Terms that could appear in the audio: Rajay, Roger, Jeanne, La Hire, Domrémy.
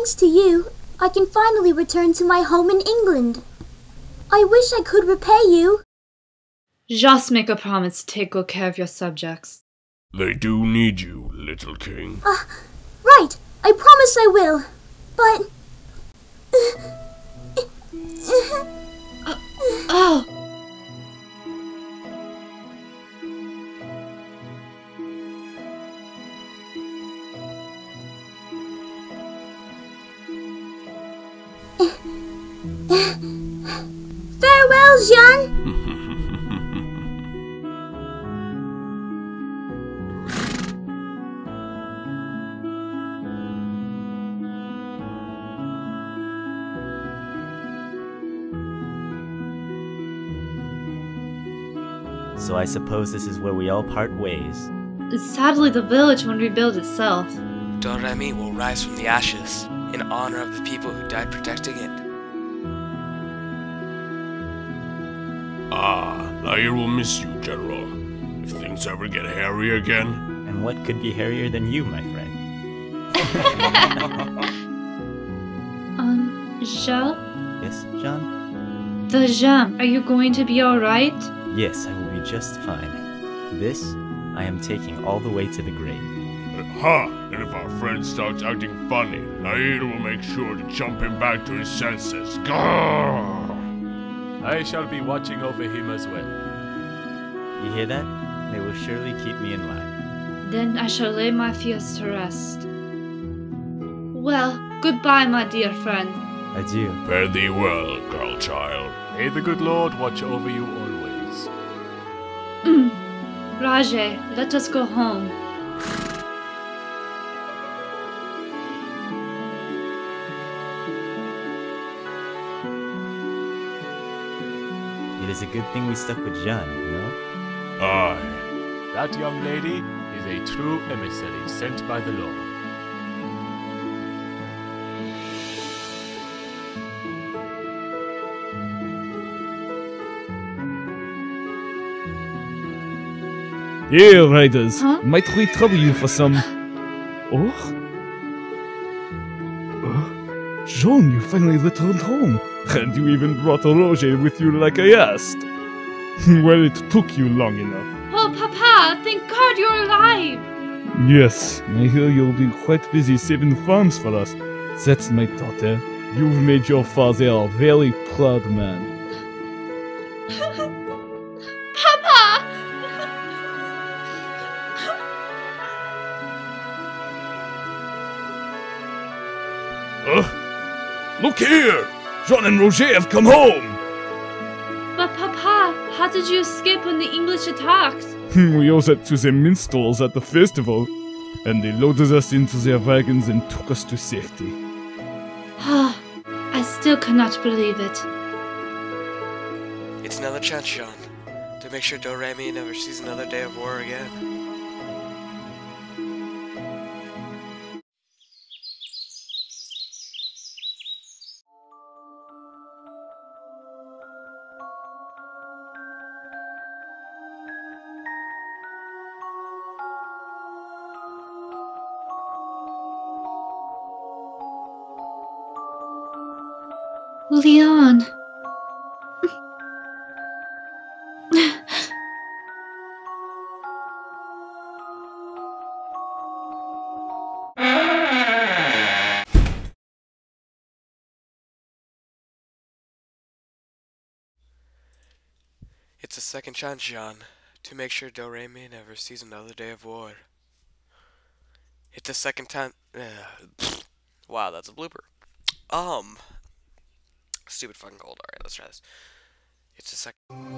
thanks to you, I can finally return to my home in England. I wish I could repay you. Just make a promise to take good care of your subjects. They do need you, little king. Right, I promise I will. But... Oh! Farewell, Jeanne! So I suppose this is where we all part ways. Sadly, the village won't rebuild itself. Domrémy will rise from the ashes, in honor of the people who died protecting it. La Hire will miss you, General, if things ever get hairy again. And what could be hairier than you, my friend? Jeanne? Yes, Jeanne? Jeanne, are you going to be alright? Yes, I will be just fine. This, I am taking all the way to the grave. And if our friend starts acting funny, La Hire will make sure to jump him back to his senses. Grrr! I shall be watching over him as well. You hear that? They will surely keep me in line. Then I shall lay my fears to rest. Well, goodbye, my dear friend. Adieu. Fare thee well, girl child. May the good Lord watch over you always. Rajay, let us go home. It is a good thing we stuck with Jeanne, no? Aye. That young lady is a true emissary sent by the Lord. Yeah, Riders, might we trouble you for some... Jeanne, you finally returned home, and you even brought Roger with you like I asked. Well, it took you long enough. Oh, Papa, thank God you're alive! Yes, I hear you'll be quite busy saving farms for us. That's my daughter. You've made your father a very proud man. Look here! Jeanne and Roger have come home! But Papa, how did you escape when the English attacked? We owed it to the minstrels at the festival, and they loaded us into their wagons and took us to safety. I still cannot believe it. It's another chance, Jeanne, to make sure Domrémy never sees another day of war again. Leon. It's a second chance, Jeanne, to make sure Domrémy never sees another day of war. It's the second time. Wow, that's a blooper. Stupid fucking cold. Alright, let's try this. It's a second.